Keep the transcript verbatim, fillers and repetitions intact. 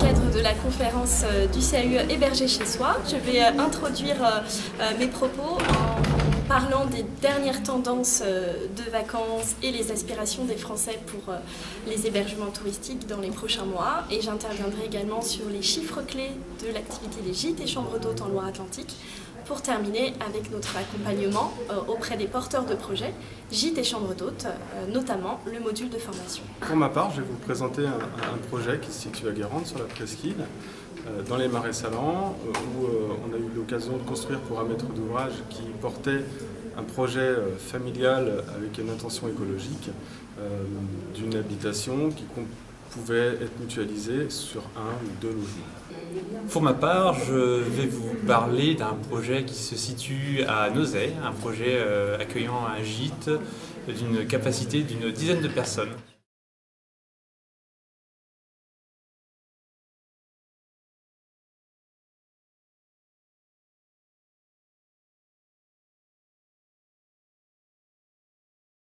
cadre de la conférence du C A U Héberger chez soi. Je vais introduire mes propos en parlant des dernières tendances de vacances et les aspirations des Français pour les hébergements touristiques dans les prochains mois. Et j'interviendrai également sur les chiffres clés de l'activité des gîtes et chambres d'hôtes en Loire-Atlantique, pour terminer avec notre accompagnement auprès des porteurs de projets, gîtes et chambres d'hôtes, notamment le module de formation. Pour ma part, je vais vous présenter un, un projet qui se situe à Guérande, sur la presqu'île, dans les marais salants, où on a eu l'occasion de construire pour un maître d'ouvrage qui portait un projet familial avec une intention écologique, d'une habitation qui pouvait être mutualisée sur un ou deux logements. Pour ma part, je vais vous parler d'un projet qui se situe à Nozay, un projet accueillant un gîte d'une capacité d'une dizaine de personnes.